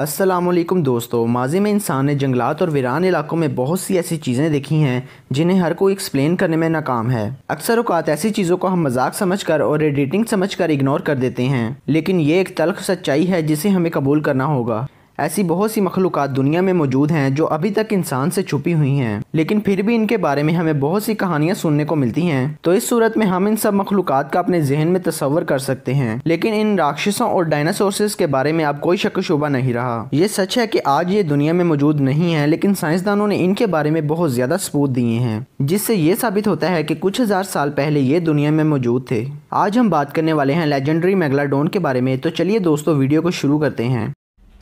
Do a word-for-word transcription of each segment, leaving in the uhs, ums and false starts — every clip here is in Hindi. अस्सलामुअलैकुम दोस्तों, माजी में इंसान ने जंगलात और वीरान इलाकों में बहुत सी ऐसी चीज़ें देखी हैं जिन्हें हर कोई एक्सप्लेन करने में नाकाम है। अक्सर औकात ऐसी चीज़ों को हम मजाक समझकर और एडिटिंग समझकर इग्नोर कर देते हैं, लेकिन ये एक तल्ख सच्चाई है जिसे हमें कबूल करना होगा। ऐसी बहुत सी मखलूक़ात दुनिया में मौजूद हैं जो अभी तक इंसान से छुपी हुई हैं, लेकिन फिर भी इनके बारे में हमें बहुत सी कहानियां सुनने को मिलती हैं। तो इस सूरत में हम इन सब मखलूक़ात का अपने जहन में तसव्वुर कर सकते हैं, लेकिन इन राक्षसों और डायनासोर्स के बारे में अब कोई शक शुबा नहीं रहा। ये सच है कि आज ये दुनिया में मौजूद नहीं है, लेकिन साइंसदानों ने इनके बारे में बहुत ज़्यादा सबूत दिए हैं, जिससे ये साबित होता है कि कुछ हज़ार साल पहले ये दुनिया में मौजूद थे। आज हम बात करने वाले हैं लेजेंडरी मेगालोडॉन के बारे में। तो चलिए दोस्तों, वीडियो को शुरू करते हैं।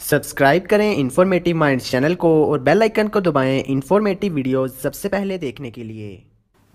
सब्सक्राइब करें इंफॉर्मेटिव माइंड्स चैनल को और बेल आइकन को दबाएं इंफॉर्मेटिव वीडियोस सबसे पहले देखने के लिए।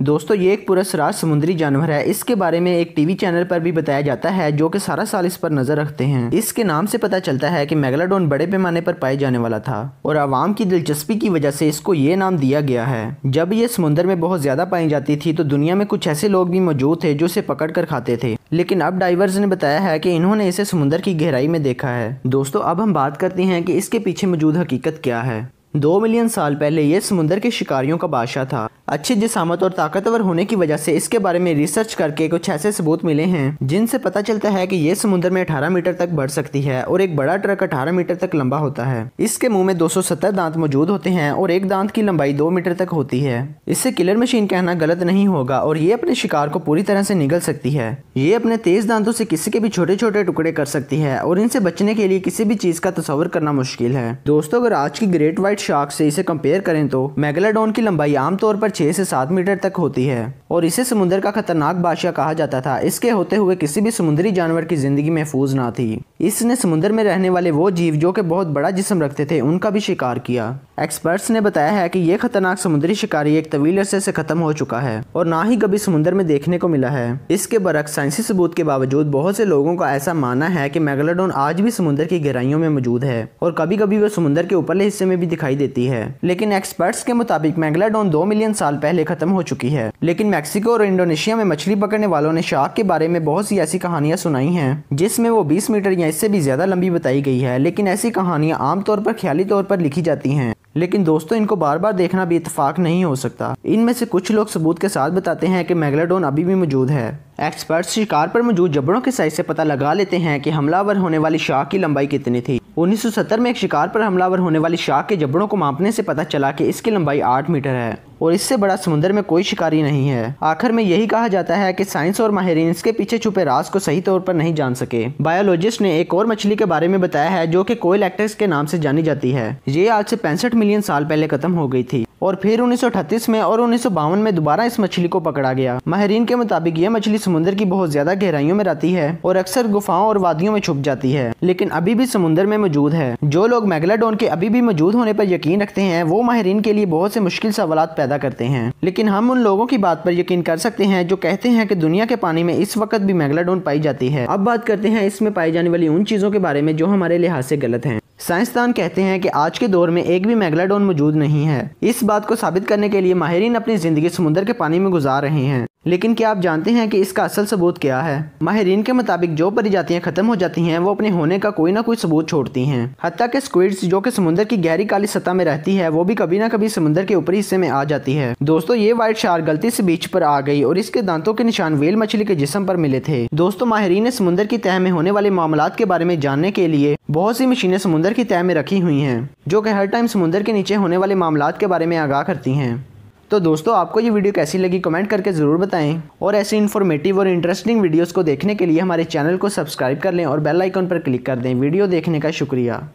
दोस्तों, ये एक पुरसरार समुद्री जानवर है। इसके बारे में एक टीवी चैनल पर भी बताया जाता है जो कि सारा साल इस पर नज़र रखते हैं। इसके नाम से पता चलता है कि मेगालोडॉन बड़े पैमाने पर पाए जाने वाला था और आवाम की दिलचस्पी की वजह से इसको ये नाम दिया गया है। जब ये समुद्र में बहुत ज़्यादा पाई जाती थी तो दुनिया में कुछ ऐसे लोग भी मौजूद थे जो इसे पकड़ कर खाते थे, लेकिन अब डाइवर्स ने बताया है कि इन्होंने इसे समुद्र की गहराई में देखा है। दोस्तों, अब हम बात करते हैं कि इसके पीछे मौजूद हकीकत क्या है। दो मिलियन साल पहले यह समुद्र के शिकारियों का बादशाह था। अच्छी जिसामत और ताकतवर होने की वजह से इसके बारे में रिसर्च करके कुछ ऐसे सबूत मिले हैं जिनसे पता चलता है कि यह समुद्र में अठारह मीटर तक बढ़ सकती है और एक बड़ा ट्रक अठारह मीटर तक लंबा होता है। इसके मुंह में दो सौ सत्तर दांत मौजूद होते हैं और एक दांत की लंबाई दो मीटर तक होती है। इससे किलर मशीन कहना गलत नहीं होगा और ये अपने शिकार को पूरी तरह से निगल सकती है। ये अपने तेज दांतों से किसी के भी छोटे छोटे टुकड़े कर सकती है और इनसे बचने के लिए किसी भी चीज़ का तस्वर करना मुश्किल है। दोस्तों, अगर आज की ग्रेट व्हाइट शार्क से इसे कंपेयर करें तो मेगालोडॉन की लंबाई आमतौर पर छह से सात मीटर तक होती है और इसे समुद्र का खतरनाक बादशाह कहा जाता था। इसके होते हुए किसी भी समुद्री जानवर की जिंदगी महफूज ना थी। इसने समुद्र में रहने वाले वो जीव जो कि बहुत बड़ा जिस्म रखते थे उनका भी शिकार किया। एक्सपर्ट्स ने बताया है कि यह खतरनाक समुद्री शिकारी एक तवील अरसे से खत्म हो चुका है और ना ही कभी समुद्र में देखने को मिला है। इसके बरक्स साइंसी सबूत के बावजूद बहुत से लोगों का ऐसा मानना है कि मेगालोडॉन आज भी समुद्र की गहराइयों में मौजूद है और कभी कभी वह समुद्र के ऊपरले हिस्से में भी दिखाई देती है। लेकिन एक्सपर्ट्स के मुताबिक मेगालोडॉन दो मिलियन साल पहले खत्म हो चुकी है। लेकिन मैक्सिको और इंडोनेशिया में मछली पकड़ने वालों ने शार्क के बारे में बहुत सी ऐसी कहानियां सुनाई हैं जिसमें वो बीस मीटर या इससे भी ज्यादा लंबी बताई गई है, लेकिन ऐसी कहानियां आमतौर पर ख्याली तौर पर लिखी जाती हैं। लेकिन दोस्तों, इनको बार बार देखना भी इत्तेफाक नहीं हो सकता। इनमें से कुछ लोग सबूत के साथ बताते हैं कि मेगालोडॉन अभी भी मौजूद है। एक्सपर्ट्स शिकार पर मौजूद जबड़ों के साइज से पता लगा लेते हैं कि हमलावर होने वाली शार्क की लंबाई कितनी थी। उन्नीस सौ सत्तर में एक शिकार पर हमलावर होने वाली शार्क के जबड़ों को मापने से पता चला कि इसकी लंबाई आठ मीटर है और इससे बड़ा समुद्र में कोई शिकारी नहीं है। आखिर में यही कहा जाता है कि साइंस और माहिरीन इसके पीछे छुपे राज को सही तौर पर नहीं जान सके। बायोलॉजिस्ट ने एक और मछली के बारे में बताया है जो कि कोएलैक्टस के नाम से जानी जाती है। ये आज से पैंसठ मिलियन साल पहले खत्म हो गई थी और फिर उन्नीस सौ अठतीस में और उन्नीस सौ बावन में दोबारा इस मछली को पकड़ा गया। माहिरीन के मुताबिक ये मछली समुद्र की बहुत ज्यादा गहराइयों में रहती है और अक्सर गुफाओं और वादियों में छुप जाती है, लेकिन अभी भी समुद्र में मौजूद है। जो लोग मेगालोडॉन के अभी भी मौजूद होने पर यकीन रखते हैं वो माहिरीन के लिए बहुत से मुश्किल सवालात पैदा करते हैं, लेकिन हम उन लोगों की बात पर यकीन कर सकते हैं जो कहते हैं कि दुनिया के पानी में इस वक्त भी मेगालोडॉन पाई जाती है। अब बात करते हैं इसमें पाई जाने वाली उन चीजों के बारे में जो हमारे लिहाज से गलत हैं। साइंसदान कहते हैं कि आज के दौर में एक भी मेगालोडॉन मौजूद नहीं है। इस बात को साबित करने के लिए माहिरीन अपनी जिंदगी समुद्र के पानी में गुजार रहे हैं, लेकिन क्या आप जानते हैं कि इसका असल सबूत क्या है? माहिरीन के मुताबिक जो प्रजातियां खत्म हो जाती हैं वो अपने होने का कोई ना कोई सबूत छोड़ती हैं। हत्ता के स्क्विड्स जो कि समुद्र की गहरी काली सतह में रहती है वो भी कभी ना कभी समुद्र के ऊपरी हिस्से में आ जाती है। दोस्तों, ये व्हाइट शार्क गलती से बीच पर आ गई और इसके दांतों के निशान व्हेल मछली के जिस्म पर मिले थे। दोस्तों, माहिरीन ने समुद्र की तह में होने वाले मामलात के बारे में जानने के लिए बहुत सी मशीनें समुद्र की तह में रखी हुई हैं जो कि हर टाइम समुद्र के नीचे होने वाले मामलात के बारे में आगाह करती हैं। तो दोस्तों, आपको ये वीडियो कैसी लगी कमेंट करके ज़रूर बताएं और ऐसी इन्फॉर्मेटिव और इंटरेस्टिंग वीडियोस को देखने के लिए हमारे चैनल को सब्सक्राइब कर लें और बेल आइकन पर क्लिक कर दें। वीडियो देखने का शुक्रिया।